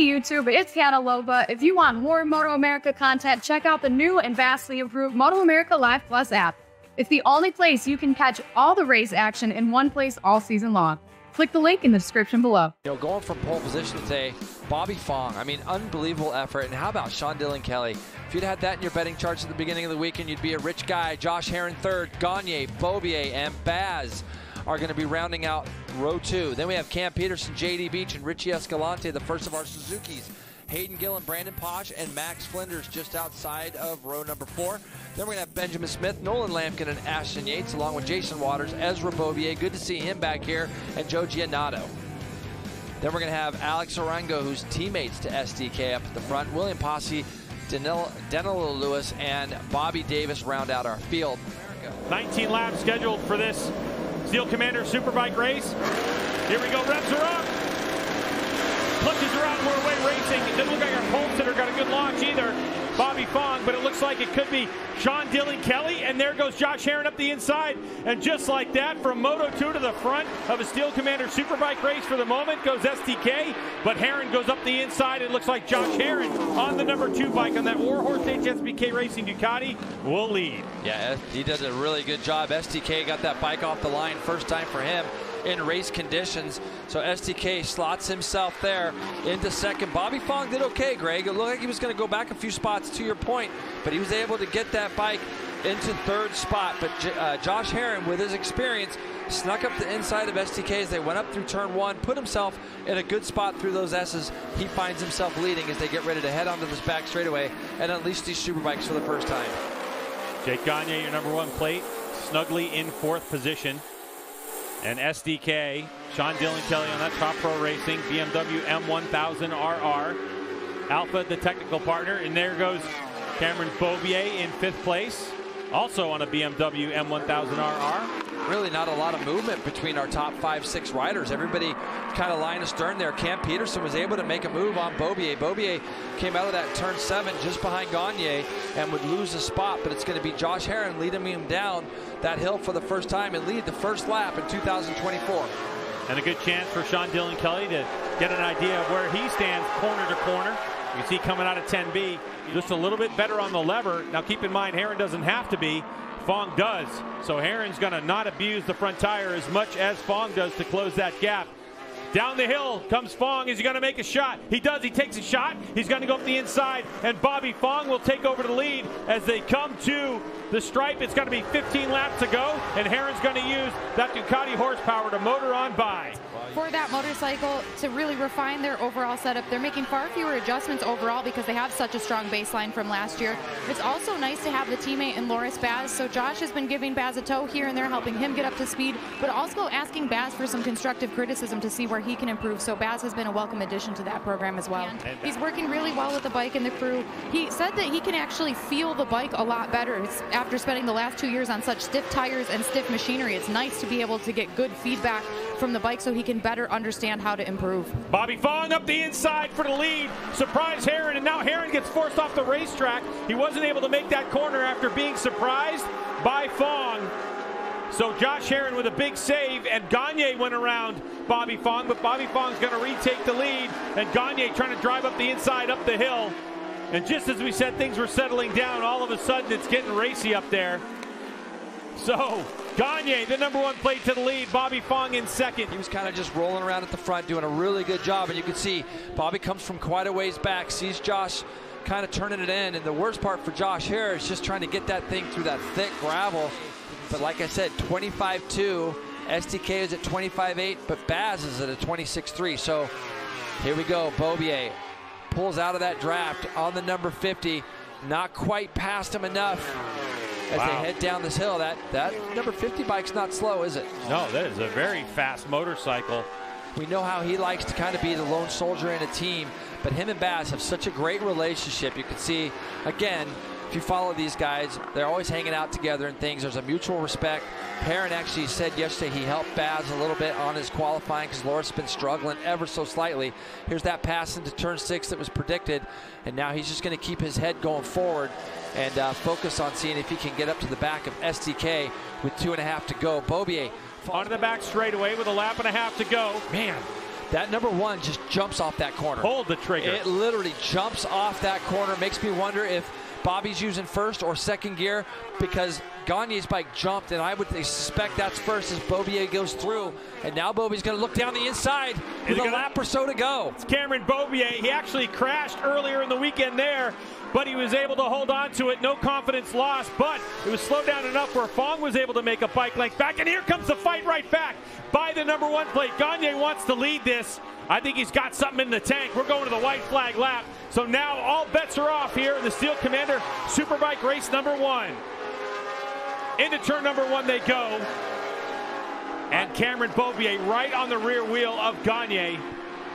Hey YouTube, it's Hannah Loba. If you want more MotoAmerica content, check out the new and vastly improved MotoAmerica Live Plus app. It's the only place you can catch all the race action in one place all season long. Click the link in the description below. You know, going from pole position today, Bobby Fong, I mean, unbelievable effort. And how about Sean Dylan Kelly? If you'd had that in your betting charts at the beginning of the weekend, you'd be a rich guy. Josh Herrin third, Gagne, Beaubier, and Baz are going to be rounding out row two. Then we have Cam Peterson, J.D. Beach, and Richie Escalante, the first of our Suzukis. Hayden Gillen, Brandon Posh, and Max Flinders just outside of row number four. Then we're going to have Benjamin Smith, Nolan Lampkin, and Ashton Yates, along with Jason Waters, Ezra Beaubier, good to see him back here, and Joe Giannato. Then we're going to have Alex Arango, who's teammates to SDK up at the front, William Posse, Danilo Lewis, and Bobby Davis round out our field. 19 laps scheduled for this Steel Commander Superbike race. Here we go, reps are up. Clutches are out and we're away racing. It doesn't look like our pole sitter got a good launch either, Bobby Fong, but it looks like it could be Sean Dylan Kelly, and there goes Josh Herrin up the inside. And just like that, from Moto2 to the front of a Steel Commander Superbike race for the moment goes SDK, but Herrin goes up the inside. It looks like Josh Herrin on the number 2 bike on that Warhorse HSBK Racing Ducati will lead. Yeah, he does a really good job. SDK got that bike off the line, first time for him in race conditions. So SDK slots himself there into second. Bobby Fong did okay, Greg. It looked like he was going to go back a few spots, to your point, but he was able to get that bike into third spot. But Josh Herrin, with his experience, snuck up the inside of SDK as they went up through turn one, put himself in a good spot through those S's. He finds himself leading as they get ready to head onto this back straightaway and unleash these superbikes for the first time. Jake Gagne, your number 1 plate, snugly in 4th position. And SDK, Sean Dylan Kelly on that Top Pro Racing BMW M1000RR. Alpha, the technical partner, and there goes Cameron Beaubier in 5th place, also on a BMW M1000RR. Really not a lot of movement between our top 5, 6 riders. Everybody kind of lying astern there. Cam Peterson was able to make a move on Beaubier. Beaubier came out of that turn 7 just behind Gagne and would lose a spot, but it's going to be Josh Herrin leading him down that hill for the first time and lead the first lap in 2024. And a good chance for Sean Dylan Kelly to get an idea of where he stands corner to corner. You can see coming out of 10B, just a little bit better on the lever. Now keep in mind, Herrin doesn't have to be. Fong does. So Herrin's going to not abuse the front tire as much as Fong does to close that gap. Down the hill comes Fong. Is he going to make a shot? He does. He takes a shot. He's going to go up the inside, and Bobby Fong will take over the lead as they come to the stripe. It's going to be 15 laps to go, and Herrin's going to use that Ducati horsepower to motor on by. For that motorcycle to really refine their overall setup, they're making far fewer adjustments overall because they have such a strong baseline from last year. It's also nice to have the teammate in Loris Baz. So Josh has been giving Baz a tow here and there, helping him get up to speed, but also asking Baz for some constructive criticism to see where he can improve. So Baz has been a welcome addition to that program as well. He's working really well with the bike and the crew. He said that he can actually feel the bike a lot better. It's after spending the last 2 years on such stiff tires and stiff machinery, it's nice to be able to get good feedback from the bike so he can better understand how to improve. Bobby Fong up the inside for the lead. Surprise Herrin, and now Herrin gets forced off the racetrack. He wasn't able to make that corner after being surprised by Fong. So Josh Herrin with a big save, and Gagne went around Bobby Fong, but Bobby Fong's going to retake the lead, and Gagne trying to drive up the inside up the hill. And just as we said, things were settling down. All of a sudden, it's getting racy up there. So Gagne, the number 1 plate to the lead, Bobby Fong in 2nd. He was kind of just rolling around at the front, doing a really good job, and you can see Bobby comes from quite a ways back, sees Josh kind of turning it in, and the worst part for Josh here is just trying to get that thing through that thick gravel. But like I said, 25-2, SDK is at 25-8, but Baz is at a 26-3. So here we go, Beaubier pulls out of that draft on the number 50, not quite past him enough. As they head down this hill, that number 50 bike's not slow, is it? No, that is a very fast motorcycle. We know how he likes to kind of be the lone soldier in a team, but him and Baz have such a great relationship. You can see, again, if you follow these guys, they're always hanging out together and things. There's a mutual respect. Herrin actually said yesterday he helped Baz a little bit on his qualifying because Loris has been struggling ever so slightly. Here's that pass into turn 6 that was predicted, and now he's just going to keep his head going forward and focus on seeing if he can get up to the back of SDK with 2.5 to go. Beaubier onto the back straightaway with a lap and a half to go. Man, That number one just jumps off that corner. Hold the trigger. It literally jumps off that corner. Makes me wonder if Bobby's using first or second gear, because Gagne's bike jumped, and I would suspect that's first as Beaubier goes through. And now Beaubier's going to look down the inside with a lap or so to go. It's Cameron Beaubier. He actually crashed earlier in the weekend there, but he was able to hold on to it. No confidence lost, but it was slowed down enough where Fong was able to make a bike length back. And here comes the fight right back by the number one plate. Gagne wants to lead this. I think he's got something in the tank. We're going to the white flag lap. So now all bets are off here in the Steel Commander Superbike race number one. Into turn number one they go. And Cameron Beaubier right on the rear wheel of Gagne.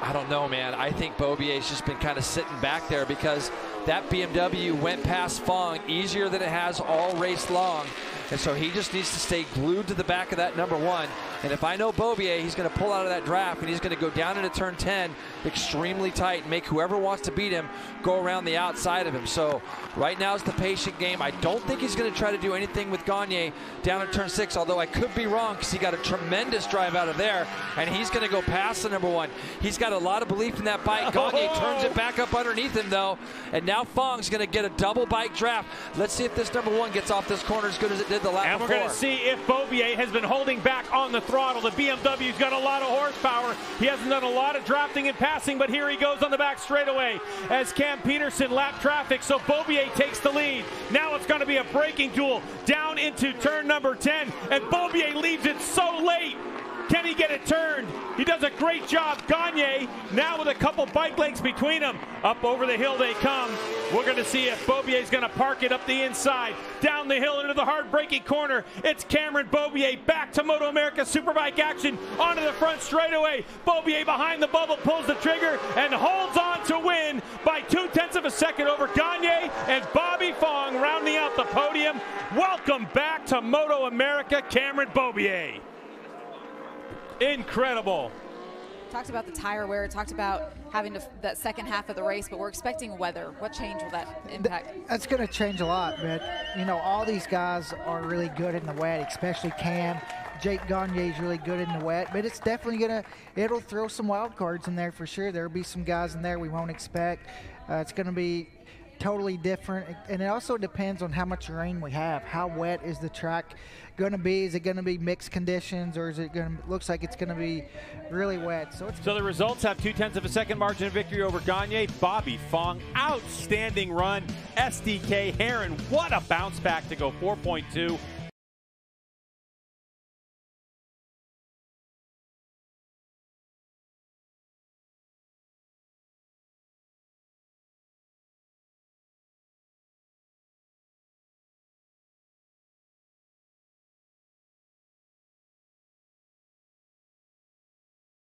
I don't know, man. I think Beaubier's just been kind of sitting back there because that BMW went past Fong easier than it has all race long. And so he just needs to stay glued to the back of that number one. And if I know Beaubier, he's going to pull out of that draft and he's going to go down into turn 10 extremely tight and make whoever wants to beat him go around the outside of him. So right now is the patient game. I don't think he's going to try to do anything with Gagne down in turn 6, although I could be wrong because he got a tremendous drive out of there and he's going to go past the number one. He's got a lot of belief in that bike. Gagne turns it back up underneath him though, and now Fong's going to get a double bike draft. Let's see if this number one gets off this corner as good as it did the lap before. And we're going to see if Beaubier has been holding back on the throttle. The BMW's got a lot of horsepower. He hasn't done a lot of drafting and passing, but here he goes on the back straightaway as Cam Peterson lap traffic. So Beaubier takes the lead. Now it's going to be a braking duel down into turn number 10, and Beaubier leaves it so late. Can he get it turned? He does a great job. Gagne now with a couple bike lengths between them. Up over the hill they come. We're going to see if Beaubier's going to park it up the inside. Down the hill into the hard braking corner. It's Cameron Beaubier back to MotoAmerica Superbike action. Onto the front straightaway. Beaubier behind the bubble pulls the trigger and holds on to win by 0.2 of a second over Gagne and Bobby Fong rounding out the podium. Welcome back to MotoAmerica, Cameron Beaubier. Incredible. Talked about the tire wear, talked about having that second half of the race, but we're expecting weather. What change will that impact? That's going to change a lot, but you know, all these guys are really good in the wet, especially Cam. Jake Gagne is really good in the wet, but it's definitely going to, it'll throw some wild cards in there for sure. There'll be some guys in there we won't expect. It's going to be totally different, and it also depends on how much rain we have. How wet is the track going to be? Is it going to be mixed conditions, or is it going to, looks like it's going to be really wet? So it's the results have 0.2 of a second margin of victory over Gagne. Bobby Fong, outstanding run. SDK Herrin, what a bounce back to go 4.2.